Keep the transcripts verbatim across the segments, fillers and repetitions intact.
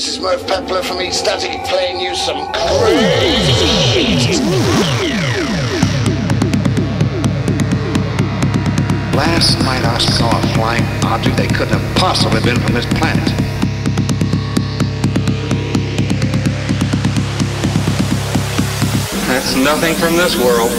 This is Merv Pepler from Eat Static playing you some crazy shit. Last night I saw a flying object that couldn't have possibly been from this planet. That's nothing from this world.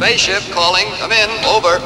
Spaceship calling. Come in. Over.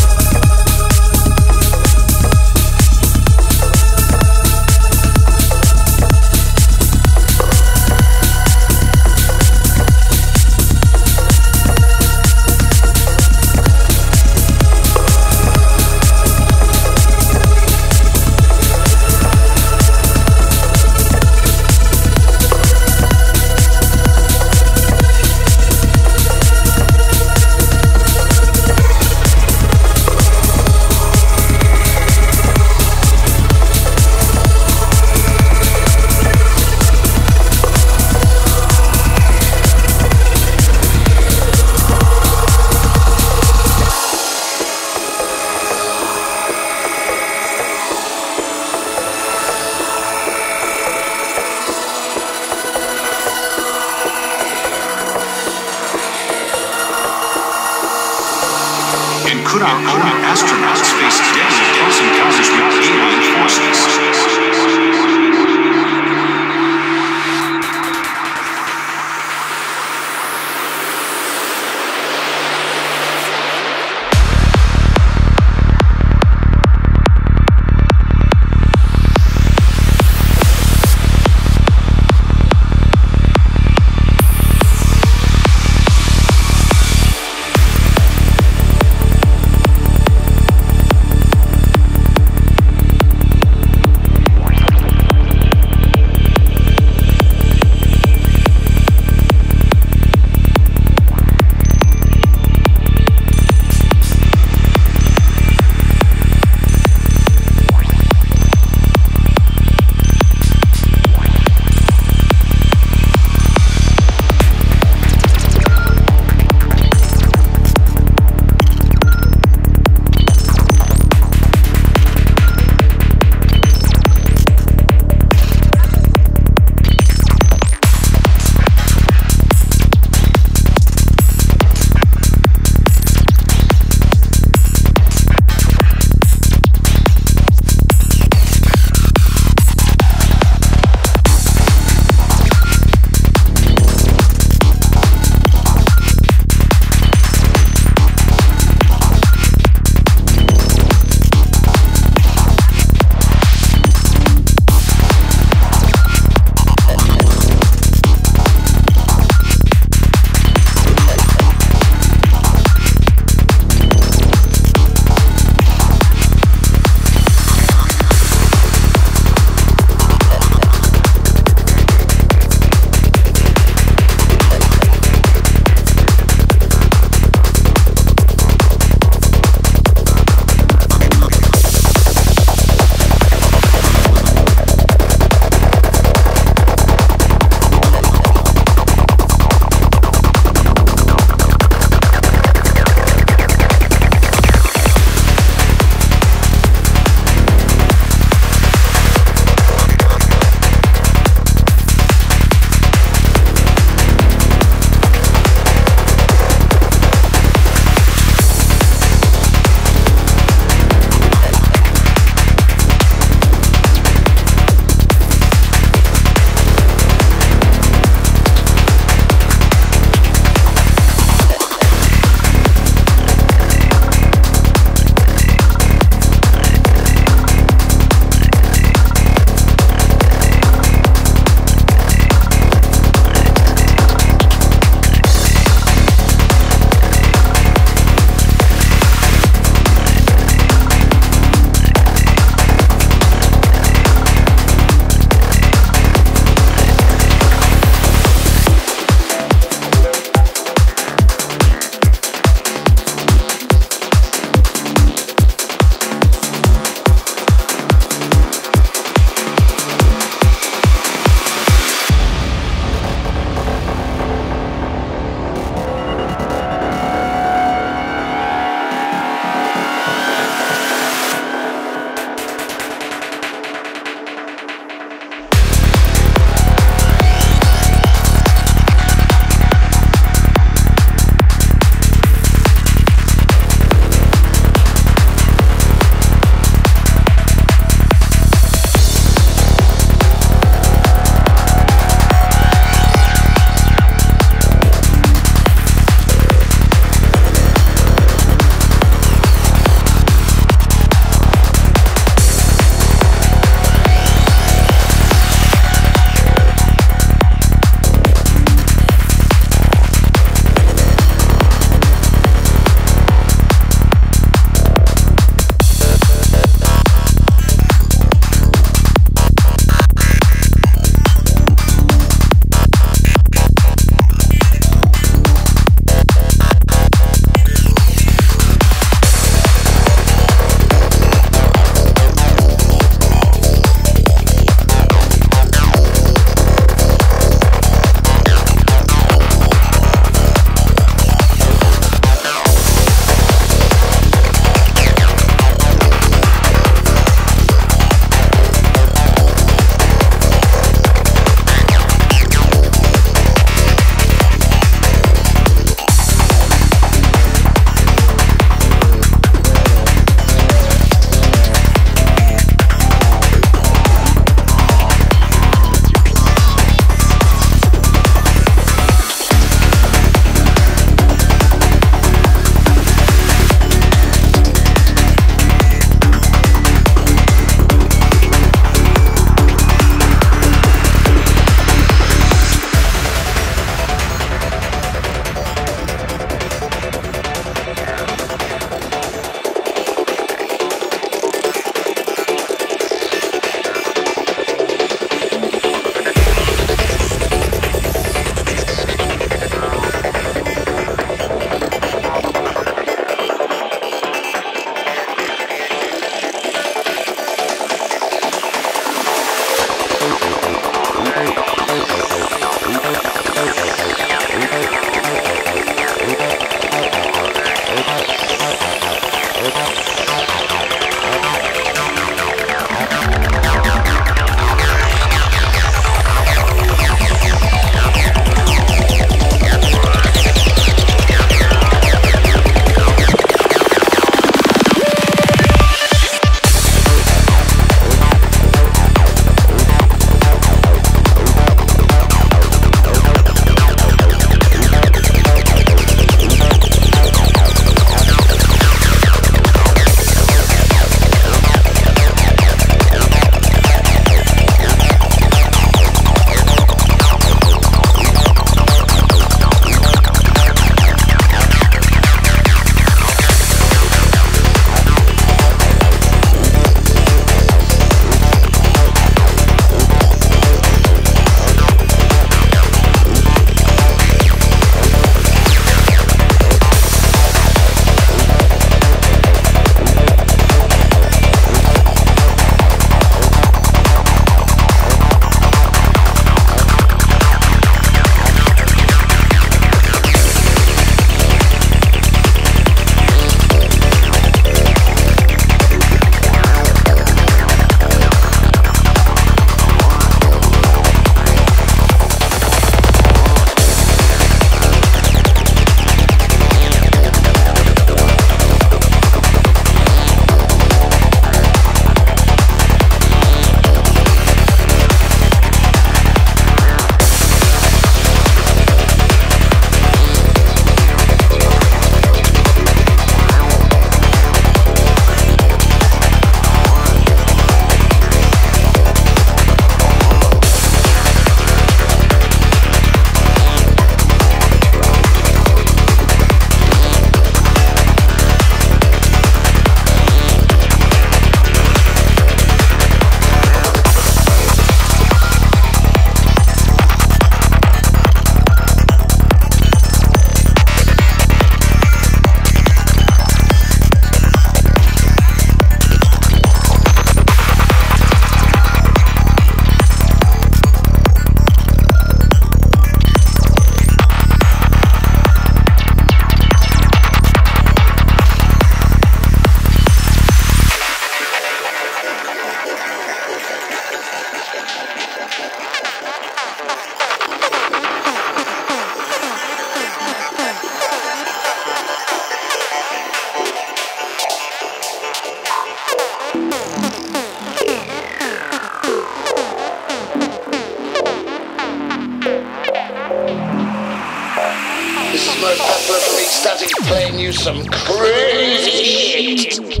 This is Merv Pepler from Eat Static playing you some crazy shit.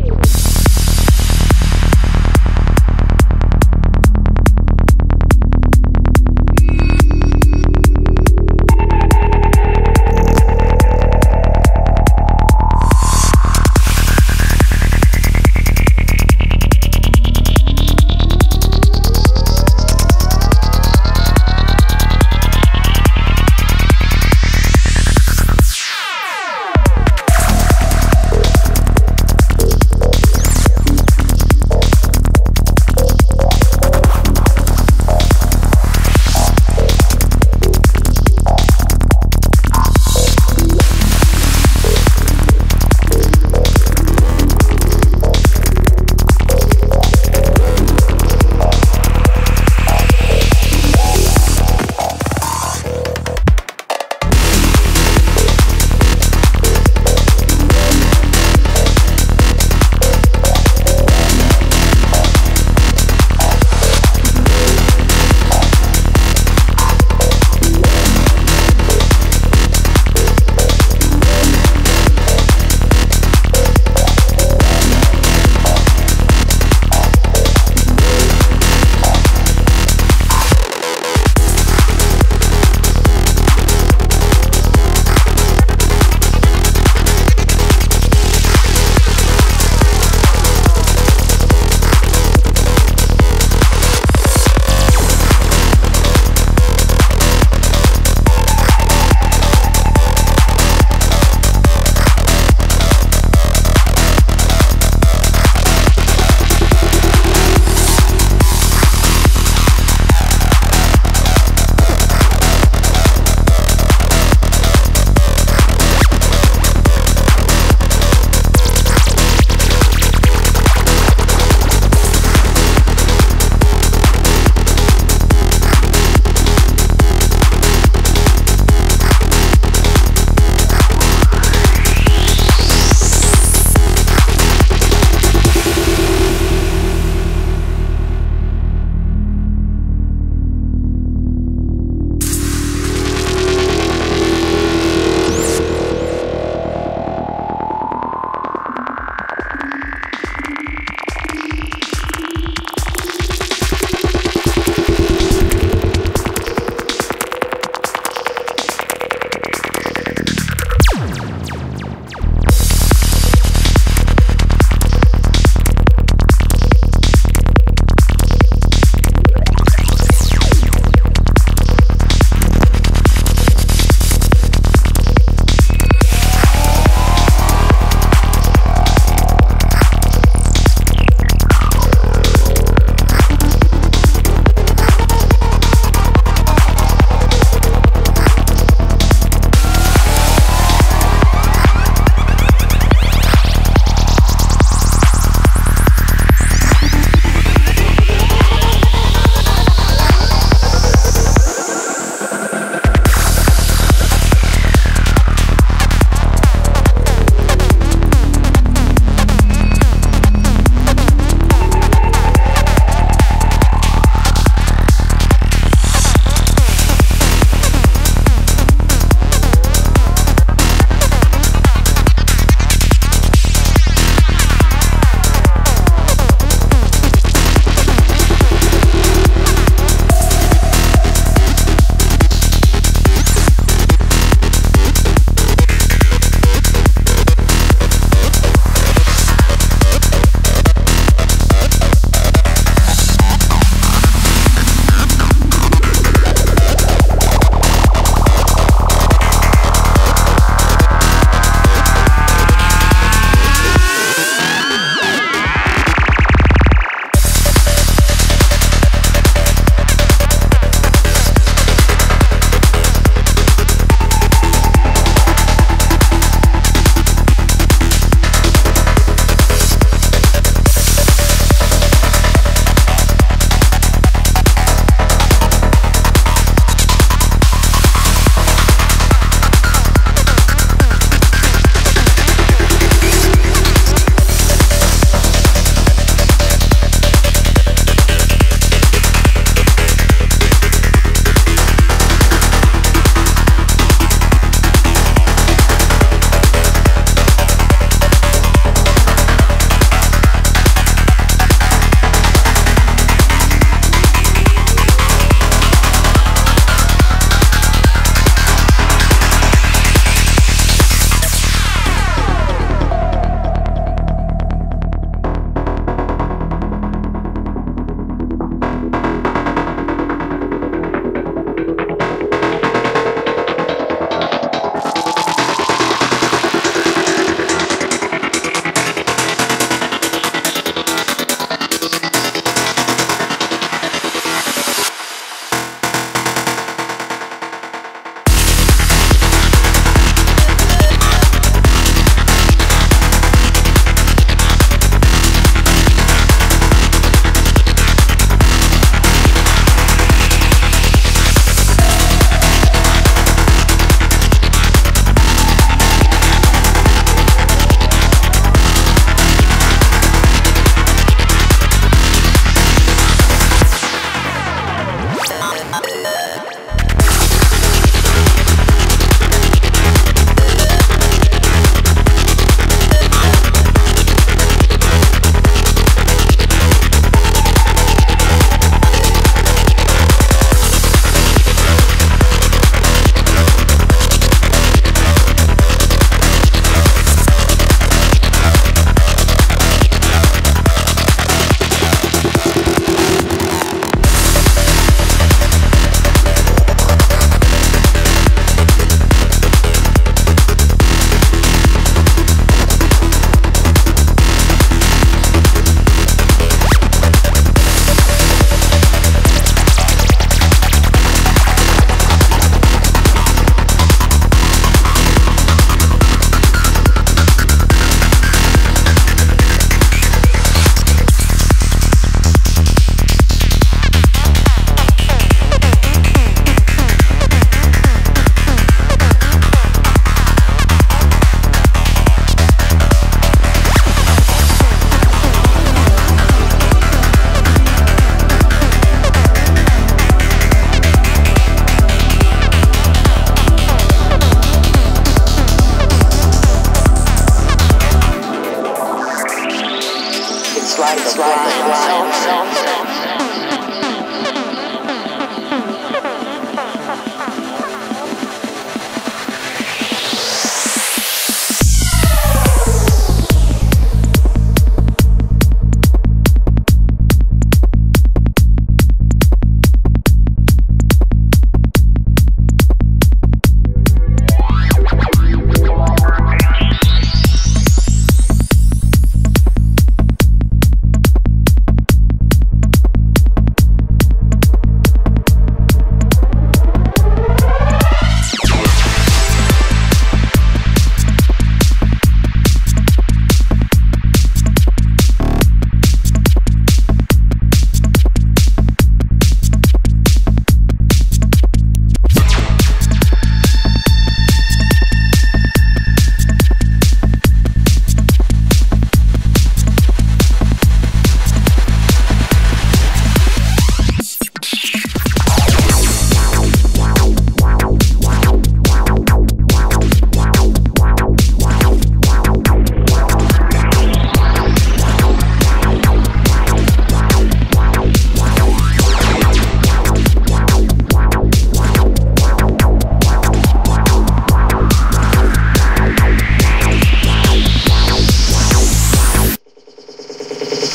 slide, slide, slide, slide.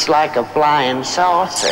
Like a flying saucer.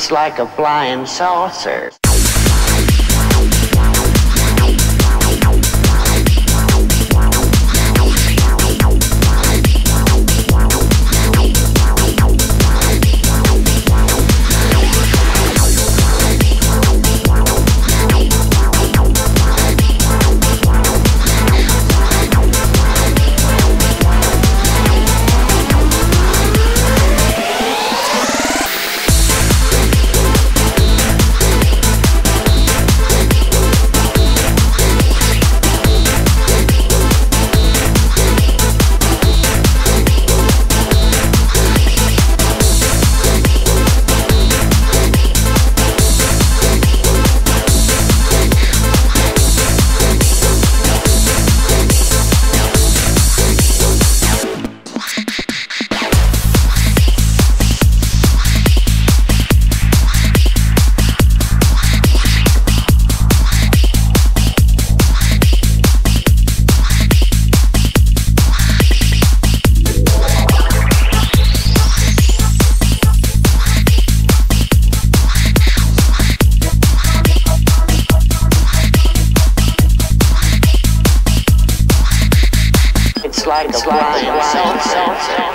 tastes like a flying saucer. Like it's a like flying a flying saucer.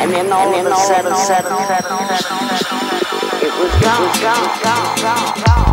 And then all of a sudden, sudden, sudden, sudden, it was gone, it was gone, gone, gone, gone.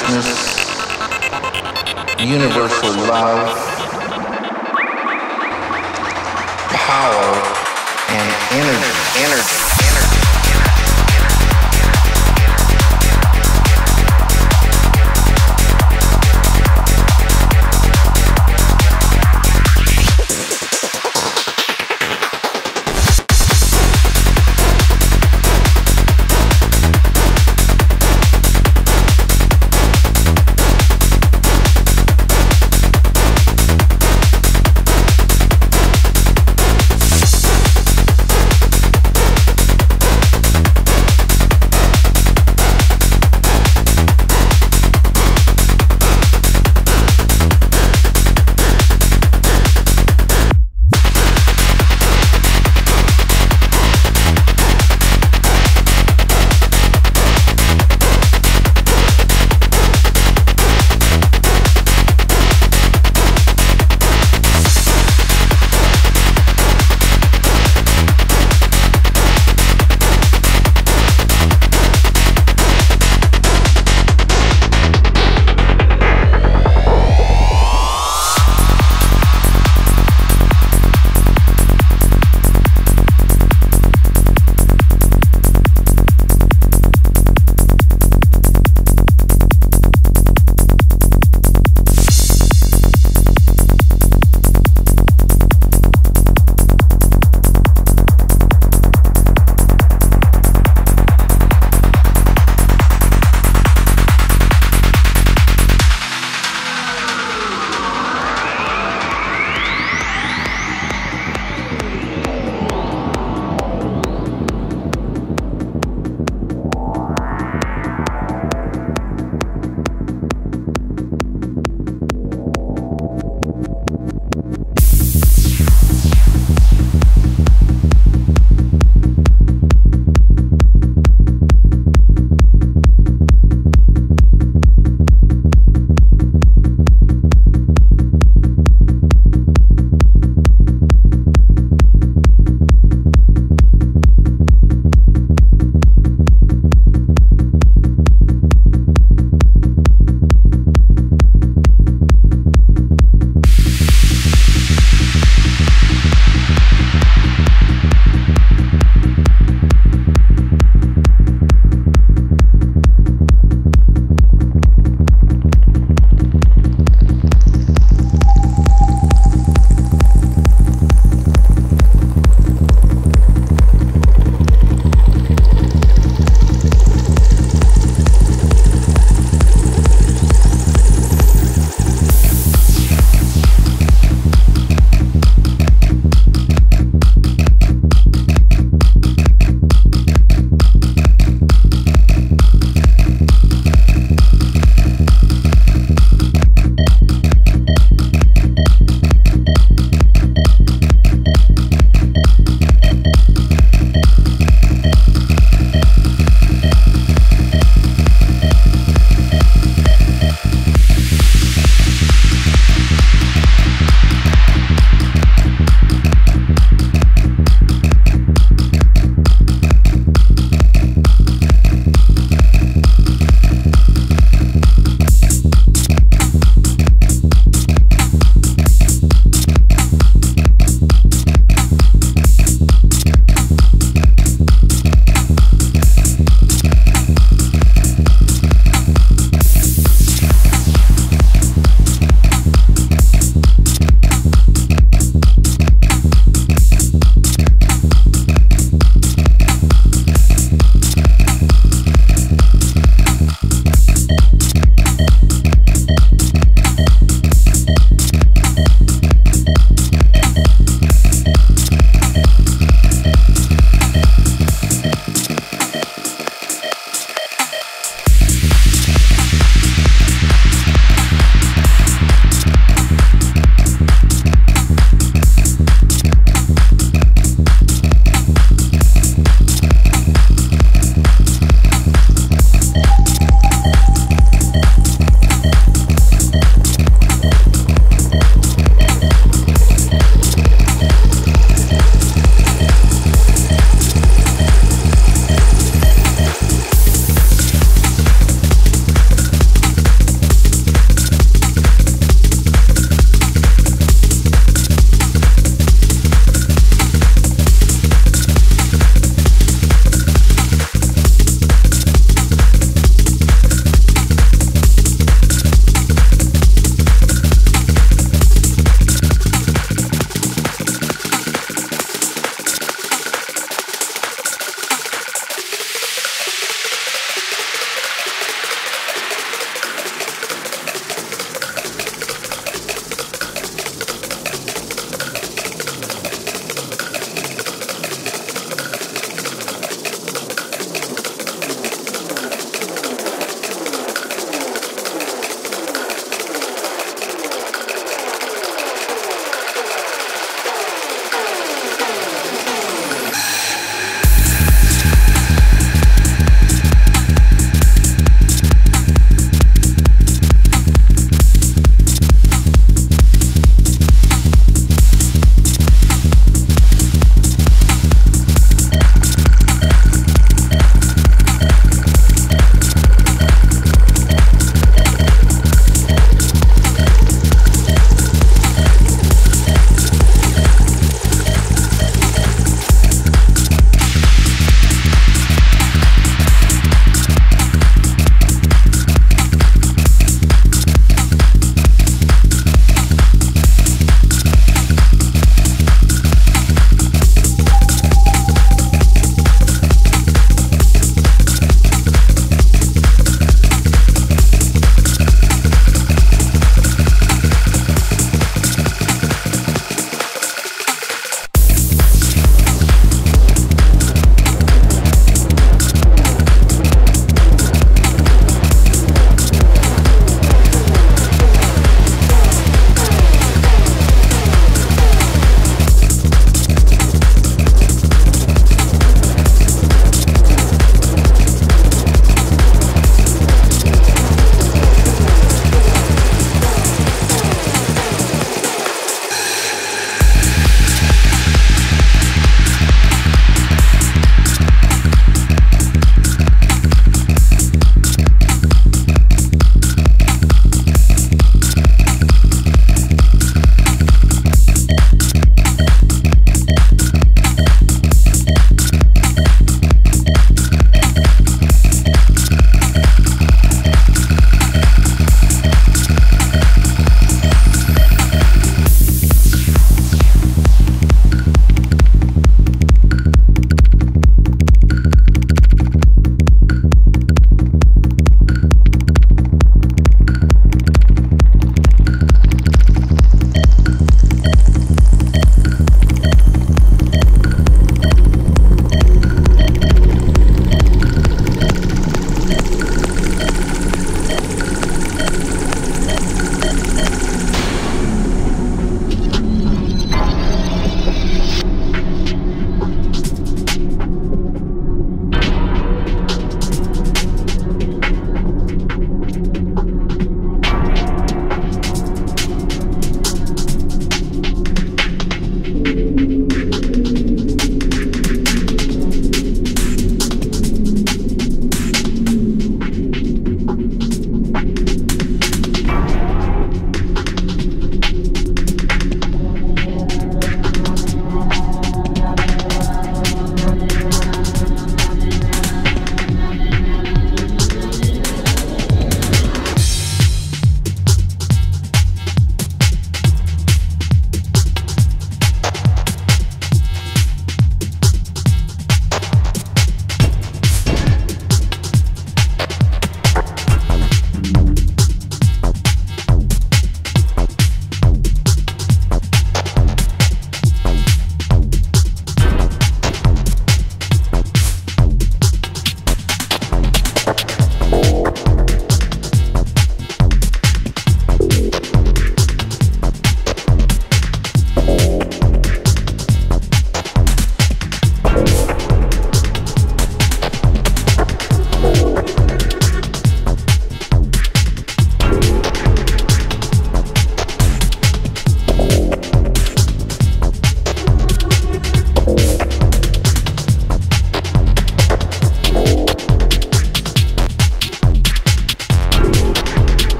consciousness, universal love, power, and energy, energy, energy.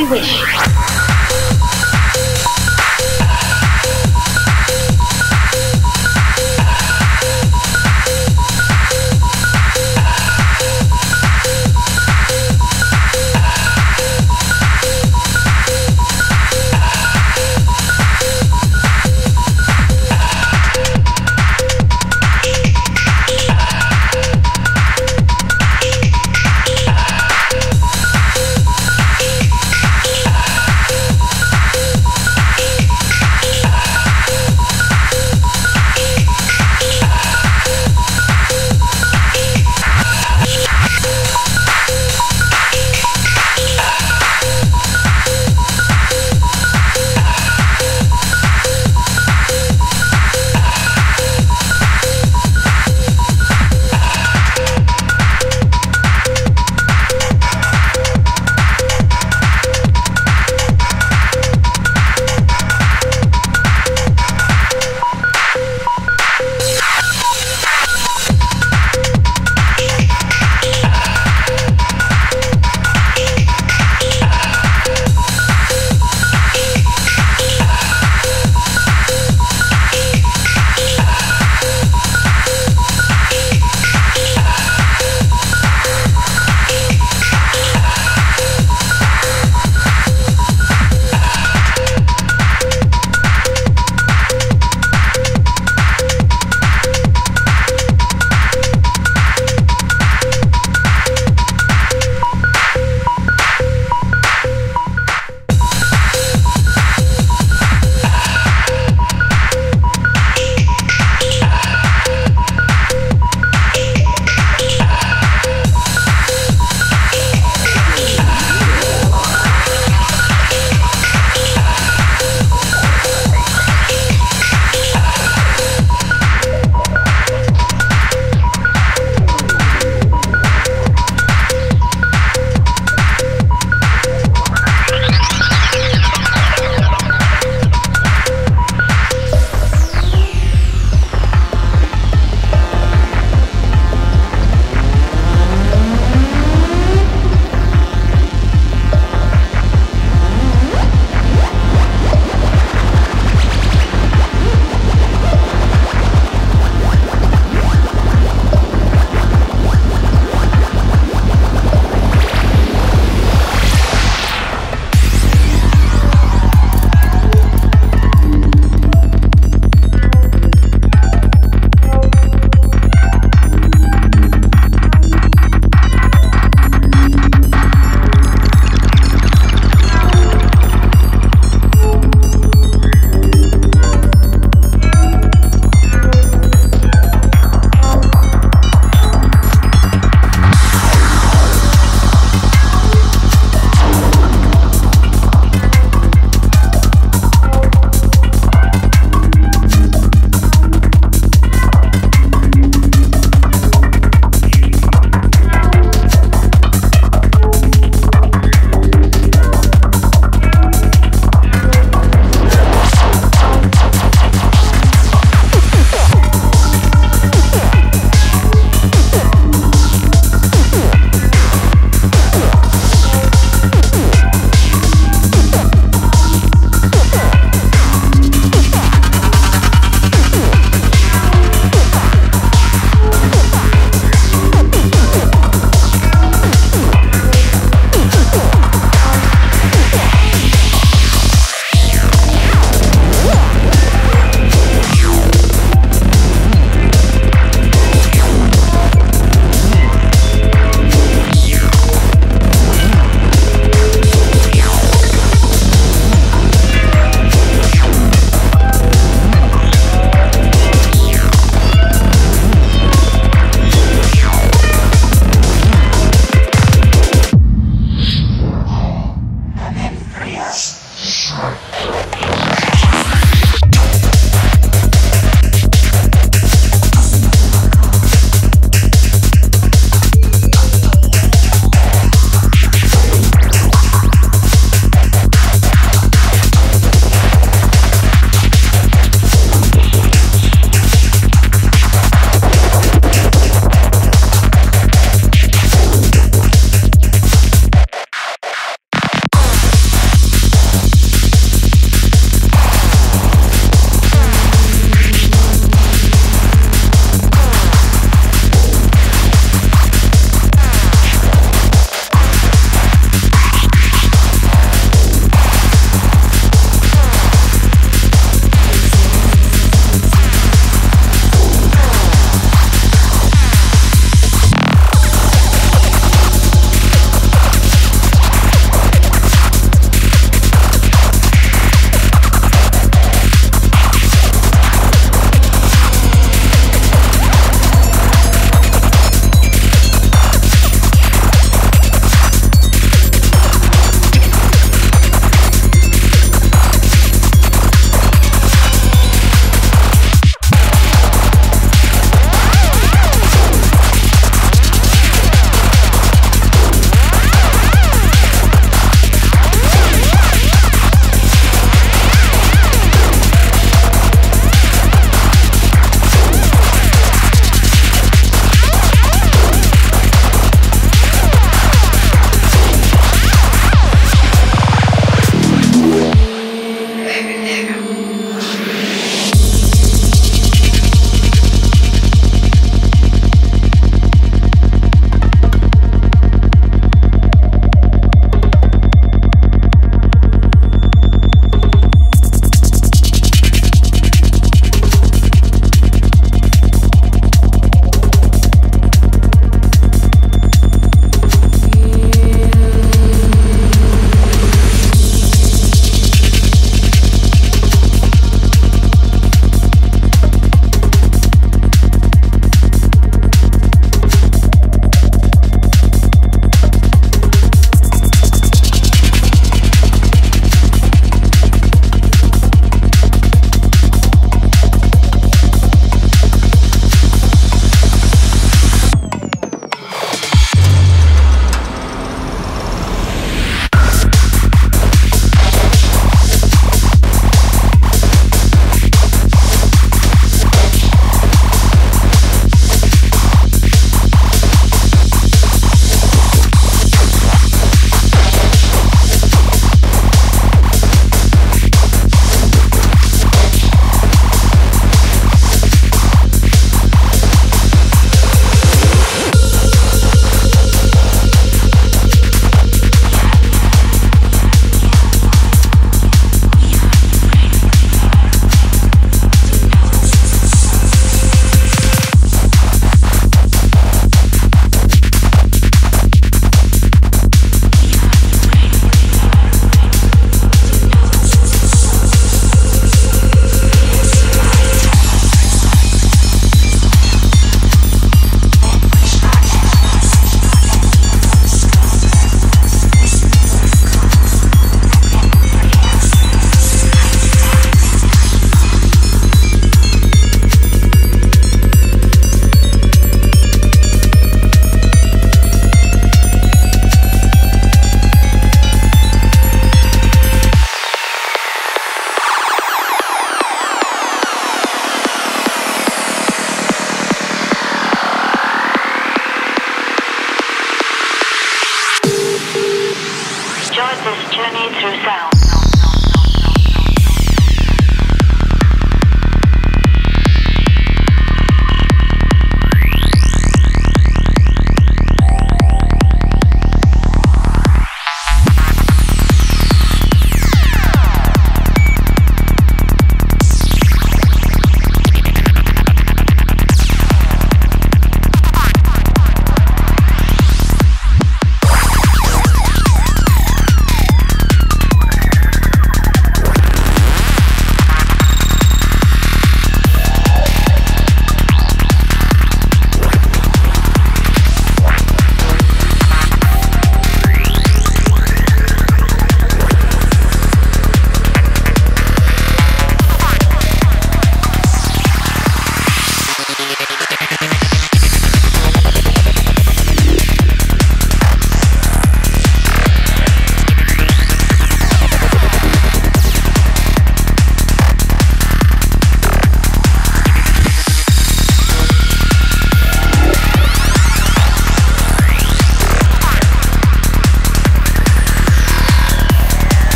we wish.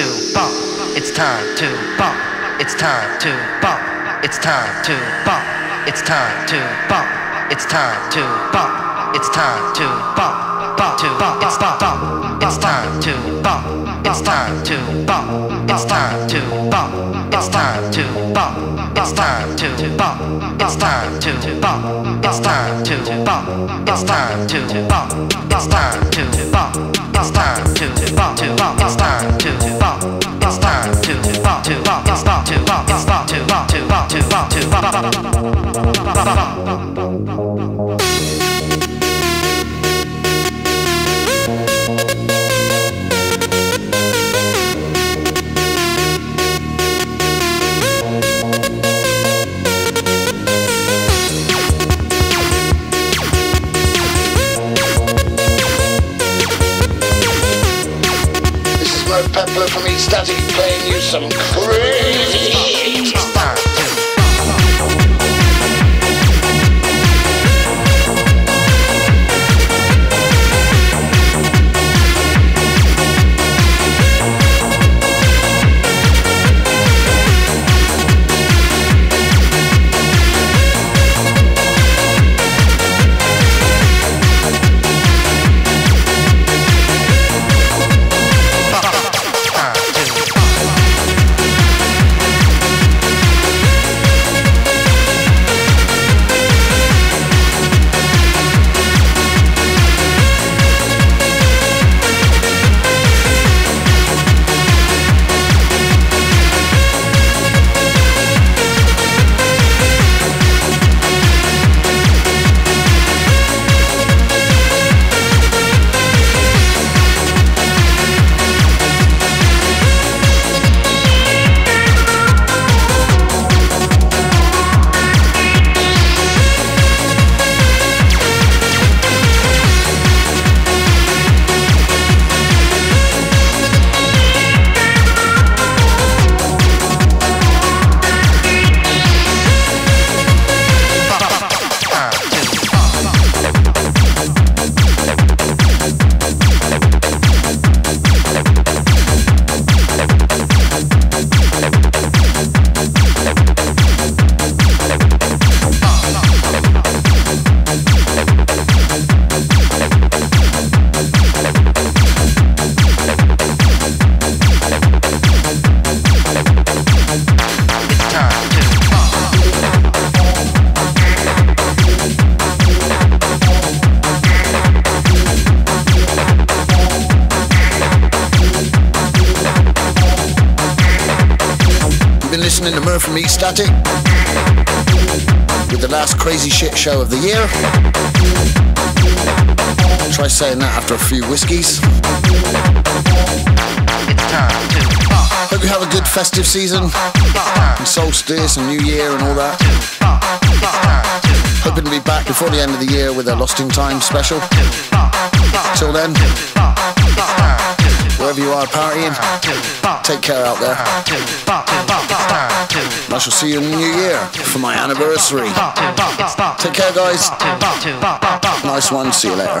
to bump. It's time to bump. It's time to bump. It's time to bump. It's time to bump. It's time to bump. It's time to bump. Bump to bump. It's bump. It's time to bump. It's time to bump. It's time to bump. It's time to bump. It's time to bump. It's time to bump. It's time to bump. It's time to bump. It's time to bump. It's time to bump to bump. It's time to bump. It's time to bump to bump. It's bump to bump. It's bump to bump to bump to bump to bump. Merv Pepler from Eat Static playing you some crazy shit. Listening to Merv from Eat Static with the last crazy shit show of the year. Try saying that after a few whiskies. Hope you have a good festive season and solstice and New Year and all that. Hoping to be back before the end of the year with a Lost in Time special. Till then, wherever you are partying, take care out there. I shall see you in the new year for my anniversary. Take care, guys. Nice one. See you later.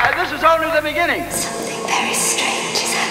And this is only the beginning. Something very strange is happening.